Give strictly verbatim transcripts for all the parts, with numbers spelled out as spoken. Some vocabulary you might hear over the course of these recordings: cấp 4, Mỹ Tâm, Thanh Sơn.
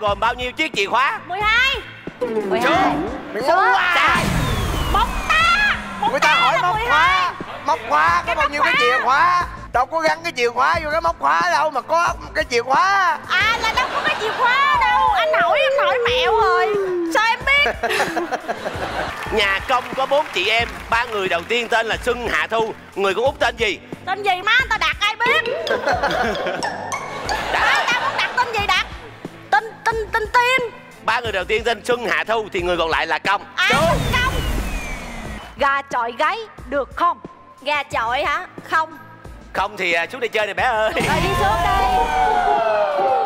gồm bao nhiêu chiếc chìa khóa? mười hai. mười hai. Sai. Móc ta. Người ta hỏi móc khóa. Móc khóa có bao nhiêu cái chìa khóa? Đâu có gắn cái chìa khóa vô cái móc khóa đâu mà có cái chìa khóa. À là đâu có cái chìa khóa đâu. Anh hỏi em hỏi mẹo rồi. Sao em biết? Nhà Công có bốn chị em. Ba người đầu tiên tên là Xuân Hạ Thu. Người con út tên gì? Tên gì má tao đặt ai biết. Má tao muốn đặt tên gì đặt. Tên tên tên Tiên. Ba người đầu tiên tên Xuân Hạ Thu thì người còn lại là Công. À, Công. Gà chọi gáy được không? Gà chọi hả? Không. Không thì xuống đây chơi này bé ơi. Rồi đi xuống đây.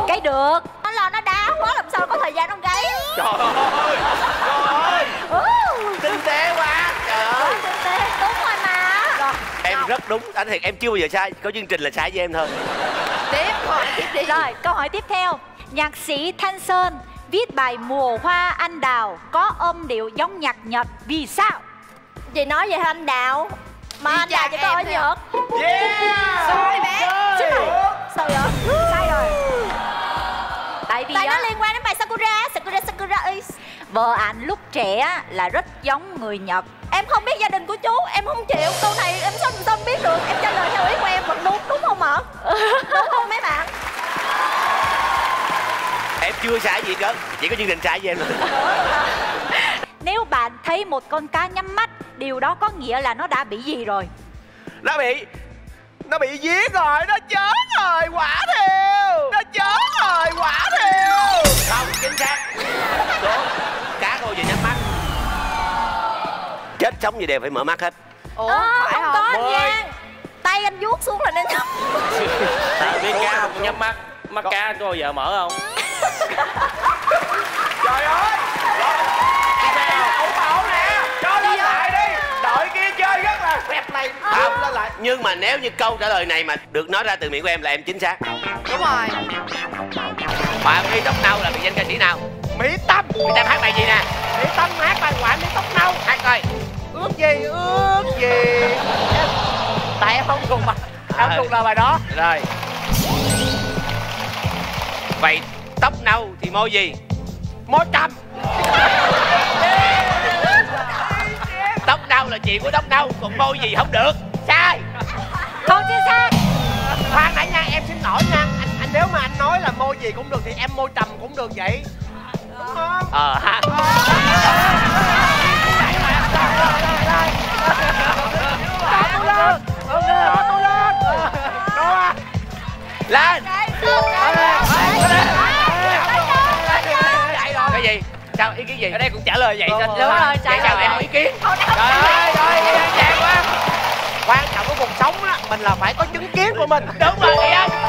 Cái được. Nó lo nó đá quá làm sao có thời gian nó gáy. Trời ơi. Trời ơi. Tinh tế quá. Trời ơi. Tinh tế. Đúng rồi mà. Rồi. Em rồi. Rất đúng. Anh thiệt em chưa bao giờ sai. Có chương trình là sai với em thôi. Tiếp hỏi tiếp đi. Rồi câu hỏi tiếp theo. Nhạc sĩ Thanh Sơn viết bài Mùa Hoa Anh Đào có âm điệu giống nhạc Nhật vì sao? Gì nói vậy hả anh Đạo? Mà anh Đào chỉ có ở Nhật. Yeah. Sai bé. Sai rồi. Sai rồi. Tại vì tại nó liên quan đến bài Sakura. Sakura Sakura is. Vợ ảnh lúc trẻ là rất giống người Nhật. Em không biết gia đình của chú. Em không chịu. Câu này em sao không biết được. Em trả lời theo ý của em vẫn đúng. Đúng không ạ? Đúng không mấy bạn? Em chưa sai gì cơ. Chỉ có chương trình sai với em thôi. Nếu bạn thấy một con cá nhắm mắt, điều đó có nghĩa là nó đã bị gì rồi? Nó bị... Nó bị giết rồi, nó chết rồi, quả thiêu. Nó chết rồi, quả thiêu. Không, chính xác. Đúng, cá cô vừa nhắm mắt. Chết sống gì đều phải mở mắt hết. Ủa, à, phải không? Có nha. Tay anh vuốt xuống là nên nhắm. Tại vì cá không nhắm mắt. Mắt cá cô giờ mở không? Trời ơi. Lại. Nhưng mà nếu như câu trả lời này mà được nói ra từ miệng của em là em chính xác. Đúng rồi. Bạn Mỹ Tóc Nâu là biệt danh ca sĩ nào? Mỹ Tâm. Mỹ Tâm hát bài gì nè? Mỹ Tâm hát bài Quả Mỹ Tóc Nâu. Hát coi. Ước gì ước gì. Tại em không thuộc bài. Em thuộc là bài đó. Rồi. Vậy tóc nâu thì môi gì? Môi trầm. Tóc nâu là chị của tóc nâu, còn môi gì không được. Sai. Không chính xác. Khoan nãy nha, em xin lỗi nha. Anh, anh nếu mà anh nói là môi gì cũng được thì em môi trầm cũng được vậy. Đúng không? Ờ ha. Lên. Cái gì? Sao ý kiến gì? Ở đây cũng trả lời vậy. Đúng rồi, rồi. Vậy sao em không ý kiến? Trời ơi, trời ơi, em quá. Quan trọng của cuộc sống á, mình là phải có chứng kiến của mình. Đúng rồi, thấy không?